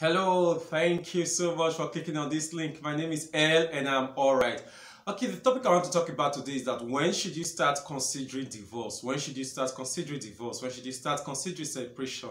Hello, thank you so much for clicking on this link. My name is Earl and I'm alright. Okay, the topic I want to talk about today is that when should you start considering divorce? When should you start considering divorce? When should you start considering separation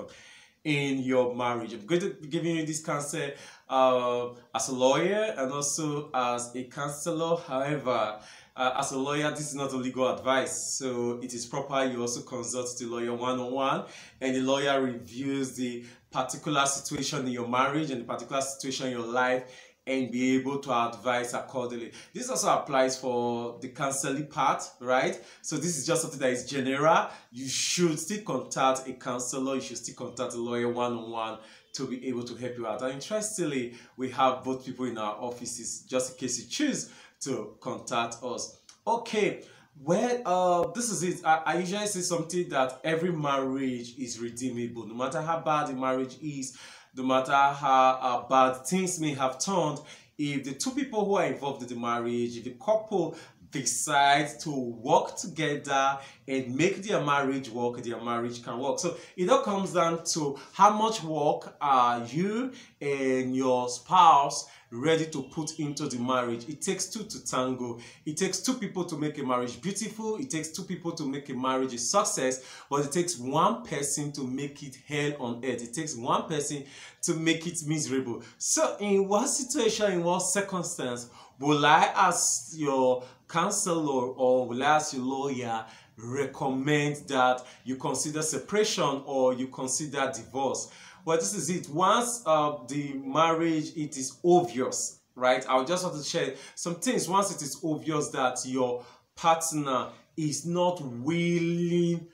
in your marriage? I'm going to be giving you this counsel as a lawyer and also as a counselor. However, as a lawyer, this is not a legal advice, so it is proper you also consult the lawyer one-on-one, and the lawyer reviews the particular situation in your marriage and the particular situation in your life and be able to advise accordingly. This also applies for the counseling part, right? So this is just something that is general. You should still contact a counselor, you should still contact a lawyer one-on-one to be able to help you out. And interestingly, we have both people in our offices just in case you choose to contact us. Okay, well, this is it. I usually say something that every marriage is redeemable. No matter how bad the marriage is, no matter how bad things may have turned, if the two people who are involved in the marriage, if the couple decide to work together and make their marriage work, their marriage can work. So it all comes down to how much work are you and your spouse ready to put into the marriage. It takes two to tango. It takes two people to make a marriage beautiful. It takes two people to make a marriage a success, but it takes one person to make it hell on earth. It takes one person to make it miserable. So in what situation, in what circumstance, will I, as your counselor, or will I, as your lawyer, recommend that you consider separation or you consider divorce? Well, this is it. Once the marriage, it is obvious, right? I just want to share some things. Once it is obvious that your partner is not willing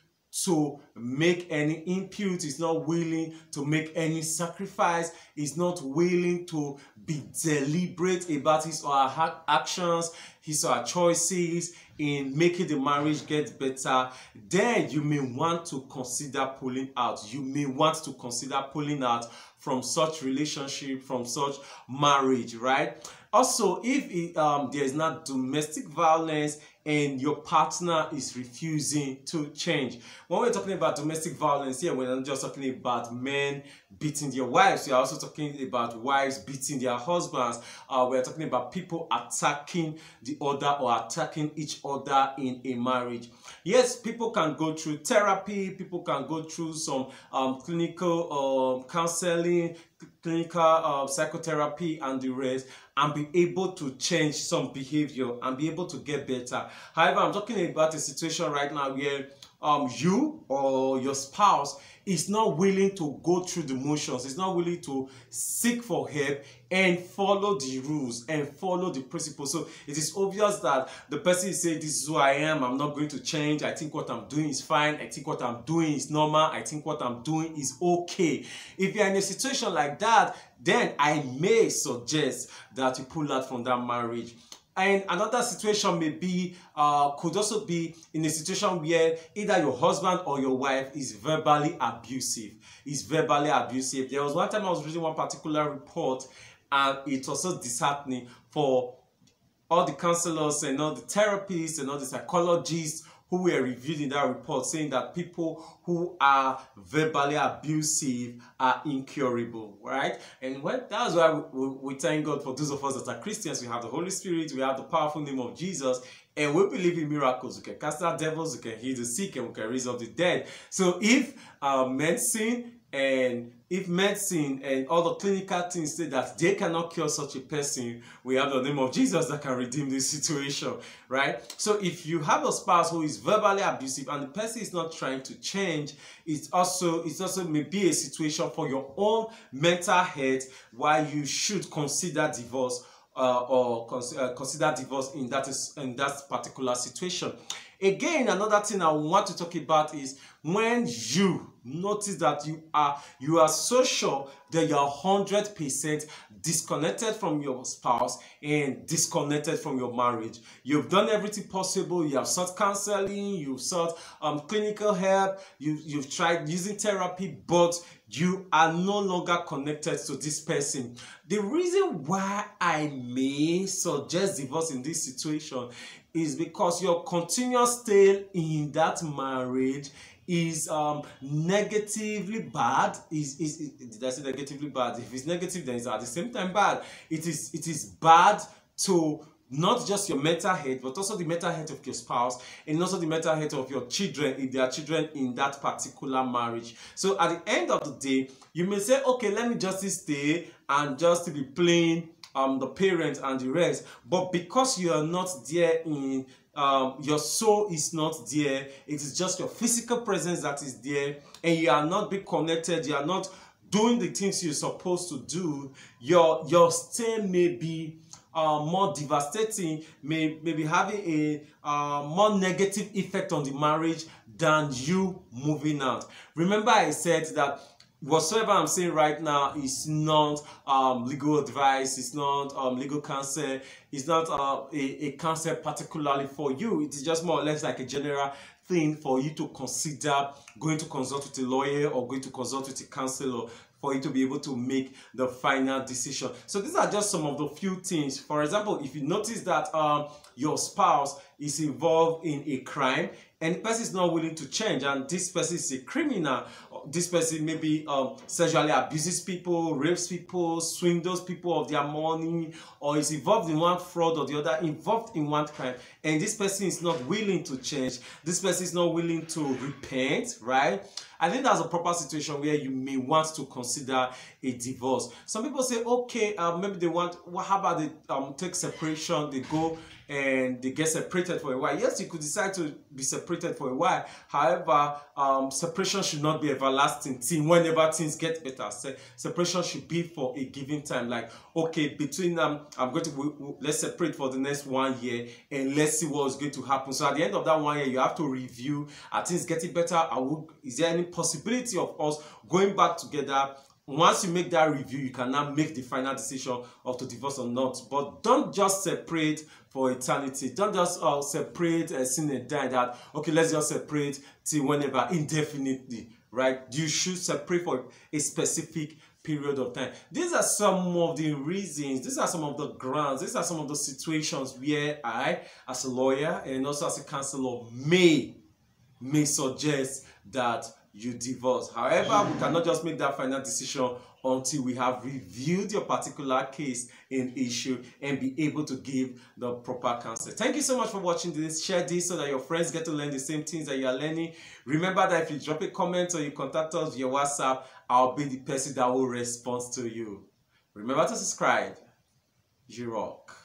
to make any input, is not willing to make any sacrifice, is not willing to be deliberate about his or her actions, his or her choices in making the marriage get better, then you may want to consider pulling out. You may want to consider pulling out from such relationship, from such marriage, right? Also, if there is not domestic violence and your partner is refusing to change. When we're talking about domestic violence here, we're not just talking about men beating their wives. We're also talking about wives beating their husbands. We're talking about people attacking the other or attacking each other in a marriage. Yes, people can go through therapy. People can go through some clinical counseling, clinical psychotherapy and the rest, and be able to change some behavior and be able to get better. However, I'm talking about a situation right now where you or your spouse is not willing to go through the motions, is not willing to seek for help and follow the rules and follow the principles. So it is obvious that the person is saying, this is who I am, I'm not going to change, I think what I'm doing is fine, I think what I'm doing is normal, I think what I'm doing is okay. If you're in a situation like that, then I may suggest that you pull out from that marriage. And another situation may be, could also be in a situation where either your husband or your wife is verbally abusive. Is verbally abusive. There was one time I was reading one particular report, and it was so disheartening for all the counselors and all the therapists and all the psychologists who were reviewed in that report, saying that people who are verbally abusive are incurable, right? And that's why we thank God for those of us that are Christians. We have the Holy Spirit, we have the powerful name of Jesus, and we believe in miracles. We can cast out devils, we can heal the sick, and we can raise up the dead. So if medicine and all the clinical things say that they cannot cure such a person, we have the name of Jesus that can redeem this situation, right? So if you have a spouse who is verbally abusive and the person is not trying to change, it also may be a situation for your own mental health why you should consider divorce in that particular situation. Again, another thing I want to talk about is when you notice that you are so sure that you are 100% disconnected from your spouse and disconnected from your marriage. You've done everything possible. You have sought counseling. You've sought clinical help. You've tried using therapy, but you are no longer connected to this person. The reason why I may suggest divorce in this situation is because your continuous stay in that marriage is negatively bad, did I say negatively bad? If it's negative, then it's at the same time bad. It is bad to not just your mental health, but also the mental health of your spouse, and also the mental health of your children, if there are children in that particular marriage. So at the end of the day, you may say, okay, let me just stay and just be playing the parent and the rest. But because you are not there in, your soul is not there, it is just your physical presence that is there, and you are not being connected, you are not doing the things you're supposed to do, your stay may be more devastating, may be having a more negative effect on the marriage than you moving out. Remember, I said that whatsoever I'm saying right now is not legal advice, it's not legal counsel, it's not a counsel particularly for you. It is just more or less like a general thing for you to consider going to consult with a lawyer or going to consult with a counselor, for you to be able to make the final decision. So these are just some of the few things. For example, if you notice that your spouse is involved in a crime and the person is not willing to change, and this person is a criminal, this person maybe sexually abuses people, rapes people, swindles people of their money, or is involved in one fraud or the other, involved in one crime, and this person is not willing to change, this person is not willing to repent, right? I think that's a proper situation where you may want to consider a divorce. Some people say, okay, maybe they want, well, how about they take separation, they go and they get separated for a while. Yes, you could decide to be separated for a while. However, separation should not be everlasting thing. Whenever things get better, separation should be for a given time. Like, okay, between them, I'm going to, let's separate for the next 1 year and let's see what's going to happen. So at the end of that 1 year, you have to review, are things getting better? Is there any possibility of us going back together? Once you make that review, you can now make the final decision of to divorce or not. But don't just separate for eternity. Don't just separate and sin and die that, okay, let's just separate till whenever, indefinitely, right? You should separate for a specific period of time. These are some of the reasons, these are some of the grounds, these are some of the situations where I, as a lawyer and also as a counselor, may suggest that you divorce. However, we cannot just make that final decision until we have reviewed your particular case and issue and be able to give the proper counsel. Thank you so much for watching this. Share this so that your friends get to learn the same things that you are learning. Remember that if you drop a comment or you contact us via WhatsApp, I'll be the person that will respond to you. Remember to subscribe. You rock.